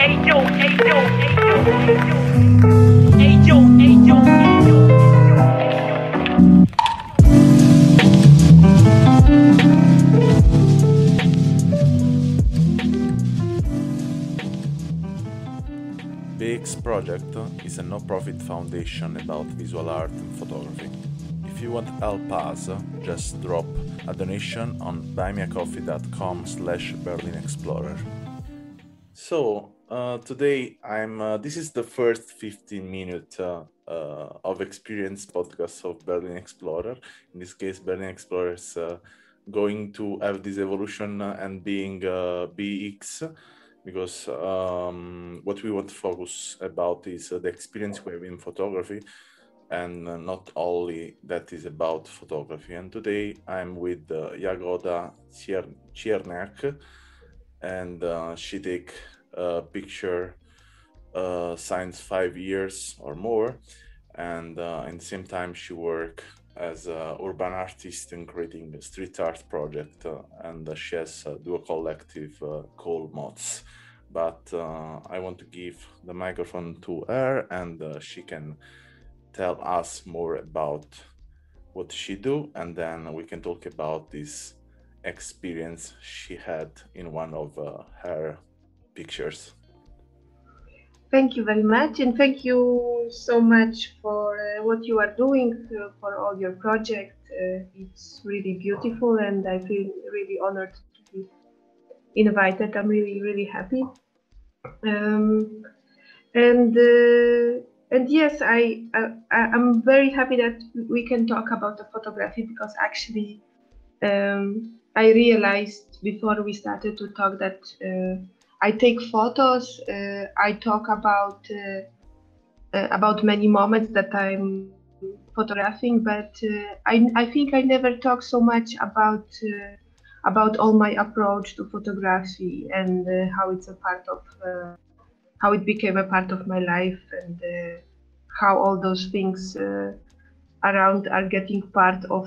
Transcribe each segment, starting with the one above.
BEEX Project is a no-profit foundation about visual art and photography. If you want to help us, just drop a donation on buymeacoffee.com/Berlin Explorer. So today I'm this is the first 15-minute of experience podcast of Berlin Explorer. In this case, Berlin Explorer is going to have this evolution and being BEEX, because what we want to focus about is the experience we have in photography, and not only that is about photography. And today I'm with Jagoda Cierniak, and she take a picture since 5 years or more, and in the same time she work as an urban artist in creating a street art project, and she has do a collective called Mots. But I want to give the microphone to her, and she can tell us more about what she do, and then we can talk about this experience she had in one of her pictures. Thank you very much, and thank you so much for what you are doing, for all your projects. It's really beautiful, and I feel really honored to be invited. I'm really, really happy. And yes, I'm very happy that we can talk about the photography, because actually I realized before we started to talk that I take photos. I talk about many moments that I'm photographing, but I think I never talk so much about all my approach to photography, and how it's a part of how it became a part of my life, and how all those things around are getting part of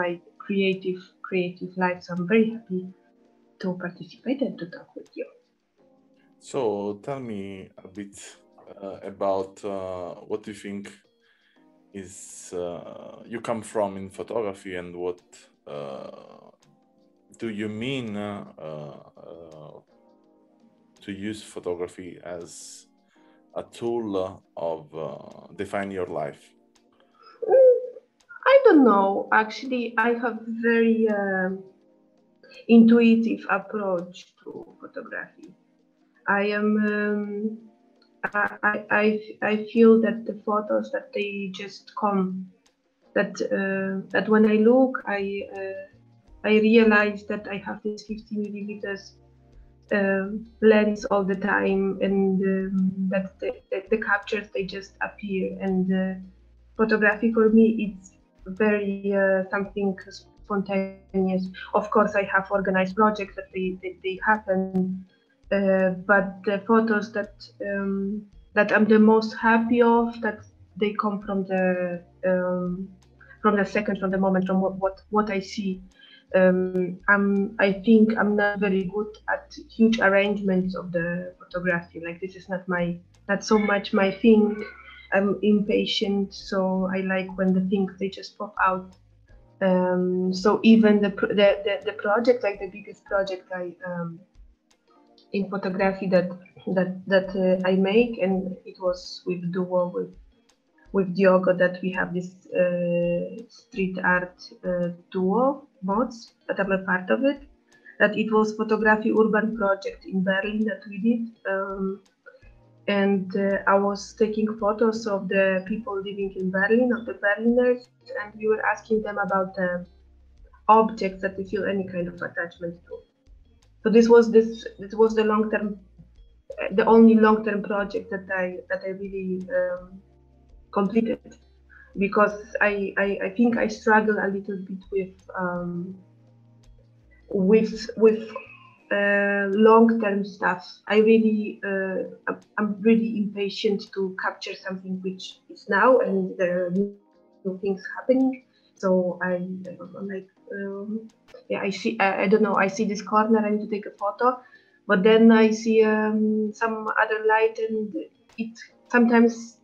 my creative life. So I'm very happy to participate and to talk with you. So tell me a bit about what you think is you come from in photography, and what do you mean to use photography as a tool of define your life? I don't know. Actually, I have very intuitive approach to photography. I feel that the photos that they just come, that when I look, I realize that I have this 50mm lens all the time, and that the captures, they just appear. And photography for me, it's very something spontaneous. Of course, I have organized projects that they happen, but the photos that I'm the most happy of, that they come from the second, from the moment, from what I see. I think I'm not very good at huge arrangements of the photography. Like, this is not so much my thing. I'm impatient, so I like when the things, they just pop out. So even the project, like the biggest project in photography that I make, and it was with Duo, with Diogo, that we have this street art duo, Mots, that I'm a part of it. That it was photography urban project in Berlin that we did. I was taking photos of the people living in Berlin, of the Berliners, and we were asking them about the objects that they feel any kind of attachment to. So this was the long-term, the only long-term project that I really completed, because I think I struggle a little bit with long-term stuff. I'm really impatient to capture something which is now, and there are new things happening. So I see this corner, I need to take a photo, But then I see some other light, and it sometimes,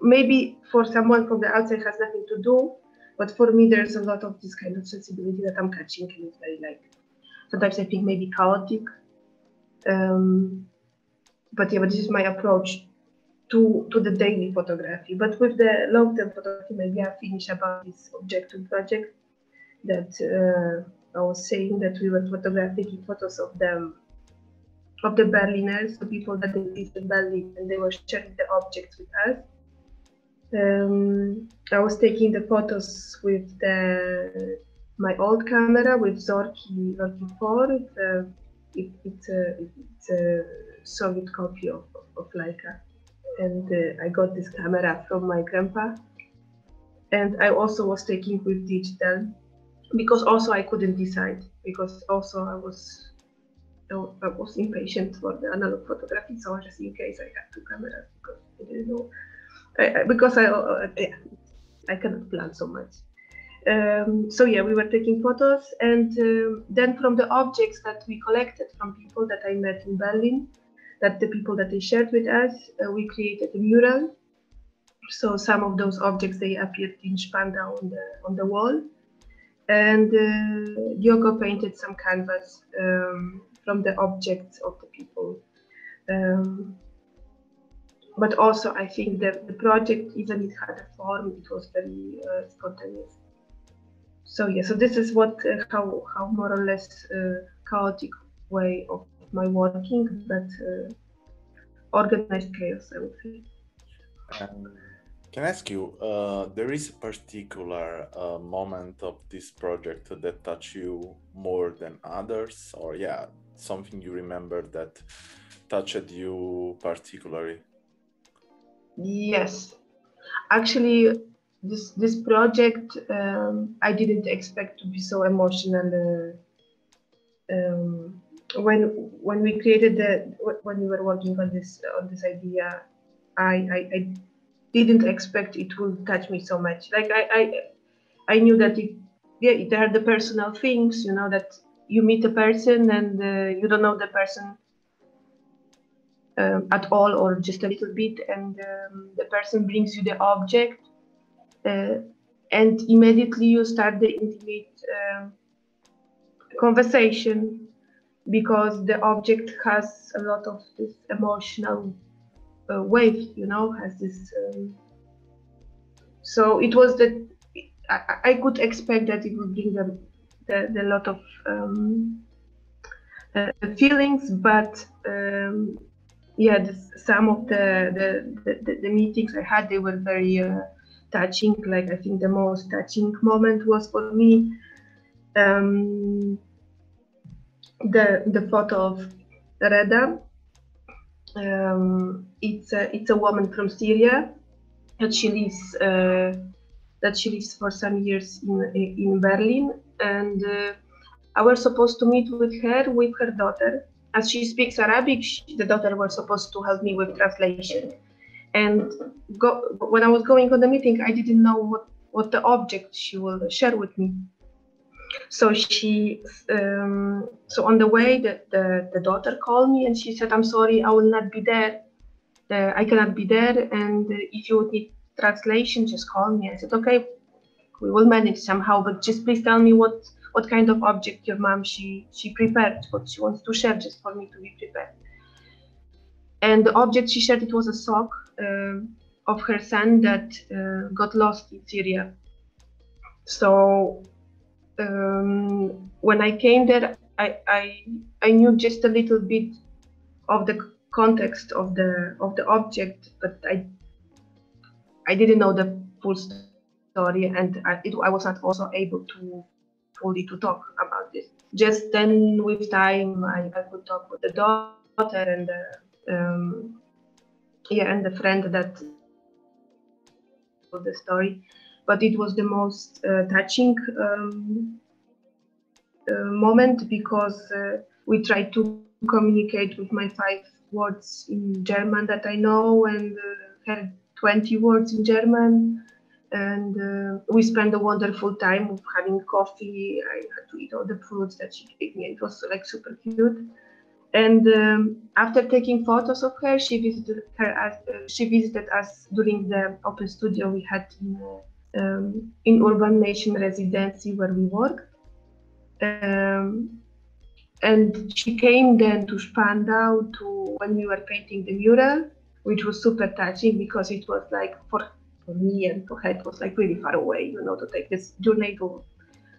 maybe for someone from the outside, has nothing to do. But for me, there's a lot of this kind of sensibility that I'm catching, and it's very like, sometimes I think maybe chaotic. But yeah, but this is my approach to the daily photography. But with the long-term photography, maybe I finish about this objective project that I was saying, that we were photographing photos of them, of the Berliners, the people that lived in Berlin, and they were sharing the objects with us. I was taking the photos with my old camera, with Zorki 4. It's a Soviet copy of Leica. And I got this camera from my grandpa. And I also was taking with digital, because also I couldn't decide, because also I was impatient for the analog photography, so just in case I had two cameras, because I didn't know, I cannot plan so much. So yeah, we were taking photos, and then from the objects that we collected from people that I met in Berlin, that the people that they shared with us, we created a mural. So some of those objects, they appeared in Spandau on the wall, and Diogo painted some canvas from the objects of the people. But also, I think that the project, even it had a form, it was very spontaneous. So yeah, so this is what how more or less chaotic way of my working, but organized chaos, I would say. Can I ask you? There is a particular moment of this project that touched you more than others, or yeah, something you remember that touched you particularly? Yes, actually, this project, I didn't expect to be so emotional. When we created when we were working on this idea, I didn't expect it would touch me so much. Like I knew that there are the personal things, you know, that you meet a person and you don't know the person at all, or just a little bit, and the person brings you the object, and immediately you start the intimate conversation, because the object has a lot of this emotional wave, you know, has this. So it was that I could expect that it would bring the lot of feelings, but. Yeah, some of the meetings I had, they were very touching. Like, I think the most touching moment was for me the photo of Reda. It's a woman from Syria that she lives for some years in Berlin, and I was supposed to meet with her daughter. As she speaks Arabic, the daughter was supposed to help me with translation. And when I was going on the meeting, I didn't know what the object she will share with me. So she, so on the way, the daughter called me and she said, "I'm sorry, I will not be there. I cannot be there. And if you need translation, just call me." I said, "Okay, we will manage somehow. But just please tell me what kind of object your mom she prepared, what she wants to share, just for me to be prepared." And the object she shared, it was a sock of her son that got lost in Syria. So when I came there, I knew just a little bit of the context of the object, but I didn't know the full story, and I was not also able to fully to talk about this. Just then, with time, I could talk with the daughter and the friend that told the story. But it was the most touching moment, because we tried to communicate with my 5 words in German that I know, and her 20 words in German. And we spent a wonderful time of having coffee. I had to eat all the fruits that she gave me. It was like super cute. And after taking photos of her, she visited us during the open studio we had in Urban Nation Residency where we worked. And she came then to Spandau when we were painting the mural, which was super touching because it was like for me and for her, it was like really far away, you know, to take this journey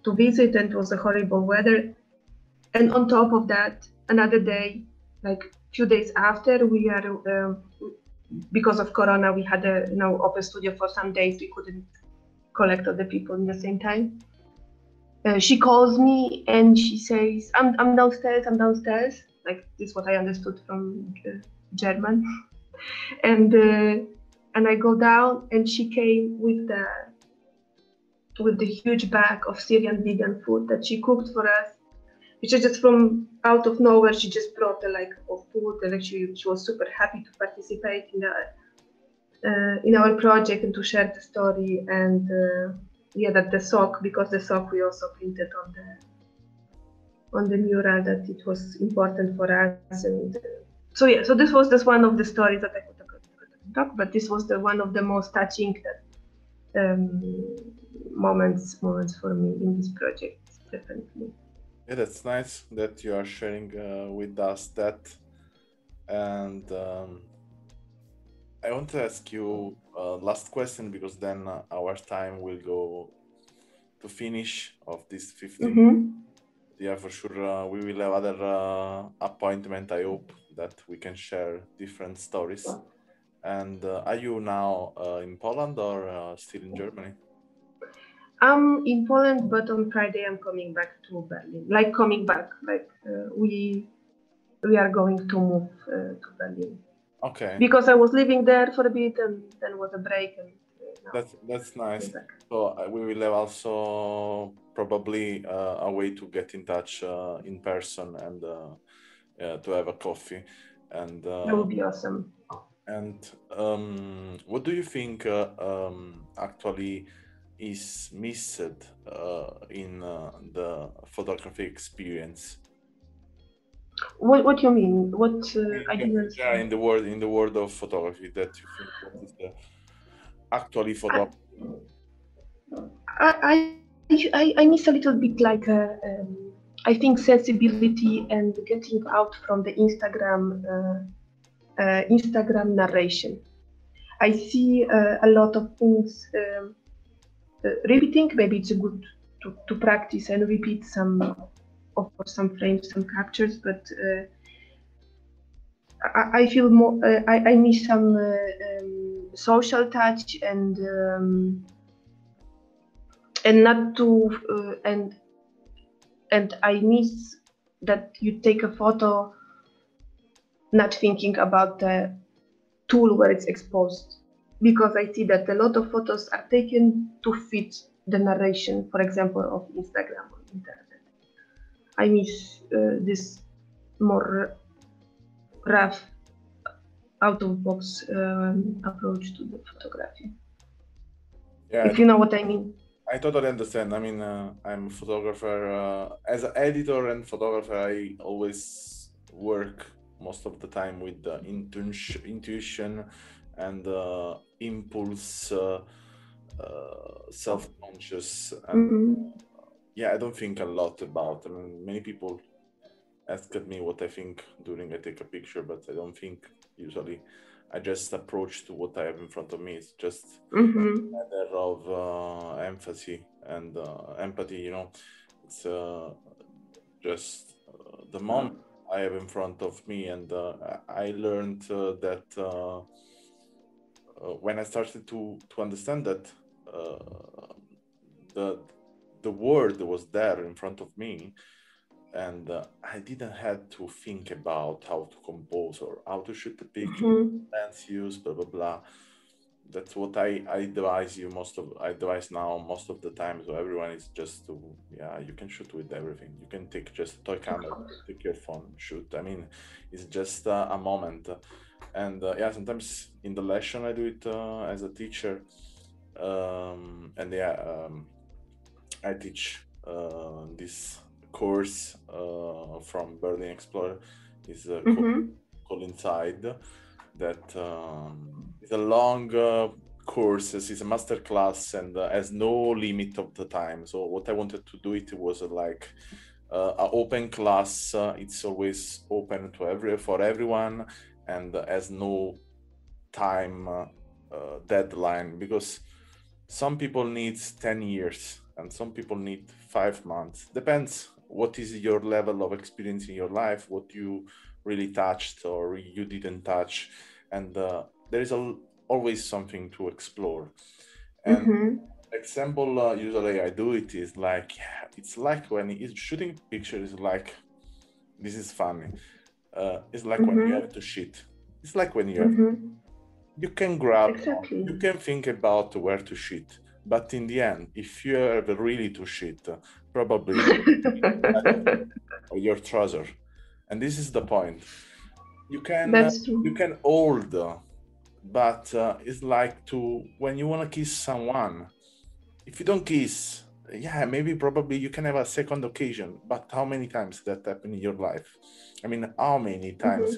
to visit, and it was a horrible weather. And on top of that, another day, like a few days after, we are, because of Corona, we had a open studio for some days. We couldn't collect all the people in the same time. She calls me and she says, I'm downstairs, I'm downstairs. Like, this is what I understood from German. And I go down, and she came with the huge bag of Syrian vegan food that she cooked for us. Which is just from out of nowhere, she just brought a like of food, and actually she was super happy to participate in our project and to share the story. And yeah, that the sock, because the sock we also printed on the mural, that it was important for us. And so yeah, so this was just one of the stories that I could talk, but this was the one of the most touching moments for me in this project, definitely. Yeah, that's nice that you are sharing with us that. And I want to ask you last question, because then our time will go to finish of this 15. Mm-hmm. Yeah, for sure. We will have other appointment, I hope, that we can share different stories. And are you now in Poland or still in Germany? I'm in Poland, but on Friday I'm coming back to Berlin. Like coming back, like we are going to move to Berlin. Okay. Because I was living there for a bit, and then was a break. And that's nice. So we will have also probably a way to get in touch in person, and to have a coffee. And that would be awesome. And what do you think actually is missed in the photography experience? What do you mean? What I didn't. Yeah, in the world of photography, that you think what is the actually photography. I miss a little bit, like I think sensibility and getting out from the Instagram narration. I see a lot of things. Repeating, maybe it's good to practice and repeat some frames, some captures, but I feel more, I miss some social touch, and not to and I miss that you take a photo not thinking about the tool where it's exposed. Because I see that a lot of photos are taken to fit the narration, for example, of Instagram or internet. I miss this more rough, out-of-box approach to the photography. Yeah, if you know what I mean. I totally understand. I mean, I'm a photographer. As an editor and photographer, I always work most of the time with the intuition and impulse, self-conscious, and yeah, I don't think a lot about. I mean, many people ask me what I think during I take a picture, but I don't think usually. I just approach to what I have in front of me. It's just a matter of empathy and empathy. You know, it's just the moment I have in front of me, and I learned that. When I started to understand that the world was there in front of me, and I didn't have to think about how to compose or how to shoot the picture, lens use, blah blah blah. That's what I advise you most of the time. So everyone is just to, yeah, you can shoot with everything. You can take just a toy camera, take your phone, shoot. I mean, it's just a moment. And yeah, sometimes in the lesson I do it as a teacher, and yeah, I teach this course from Berlin Explorer is called Inside, that is a long course, it's a masterclass, and has no limit of the time. So what I wanted to do, it was like an open class. It's always open to everyone, and has no time deadline, because some people need 10 years and some people need 5 months. Depends what is your level of experience in your life, what you really touched or you didn't touch. And there is always something to explore. And example usually I do it is like, it's like when it's shooting pictures, like, this is funny. It's like when you have to shit. It's like when you have, you can grab, you can think about where to shit. But in the end, if you are really to shit, probably your trouser. And this is the point. You can hold, but it's like to when you want to kiss someone. If you don't kiss, yeah, maybe probably you can have a second occasion. But how many times that happened in your life? I mean, how many times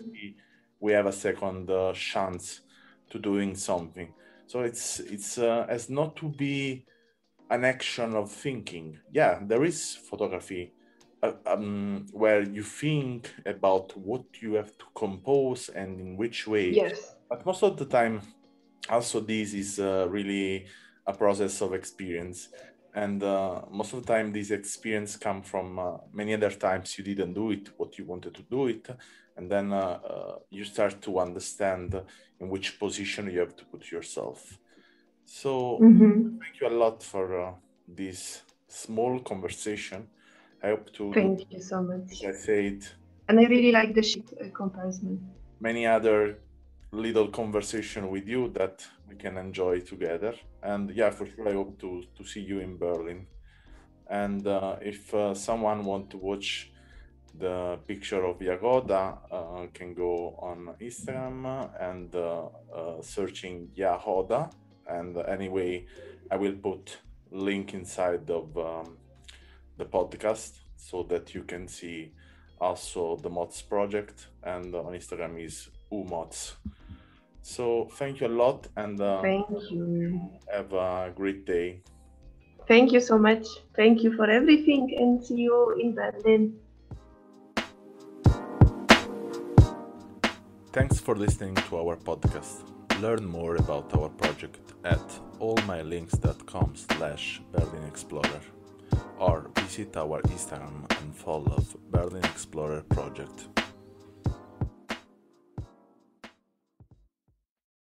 we have a second chance to doing something? So it's as not to be an action of thinking. Yeah, there is photography where you think about what you have to compose and in which way. Yes. But most of the time, also this is really a process of experience. And most of the time, this experience comes from many other times you didn't do it, what you wanted to do it. And then you start to understand in which position you have to put yourself. So thank you a lot for this small conversation. I hope to... Thank you so much. I said, and I really like the shit comparison. Many other little conversation with you that we can enjoy together. And yeah, for sure, I hope to see you in Berlin. And if someone want to watch the picture of Jagoda, can go on Instagram and searching Jagoda. And anyway, I will put link inside of the podcast so that you can see also the Mots project, and on Instagram is Mots. So thank you a lot, and thank you. Have a great day. Thank you so much. Thank you for everything, and see you in Berlin. Thanks for listening to our podcast. Learn more about our project at allmylinks.com/Berlin Explorer, or visit our Instagram and follow Berlin Explorer Project.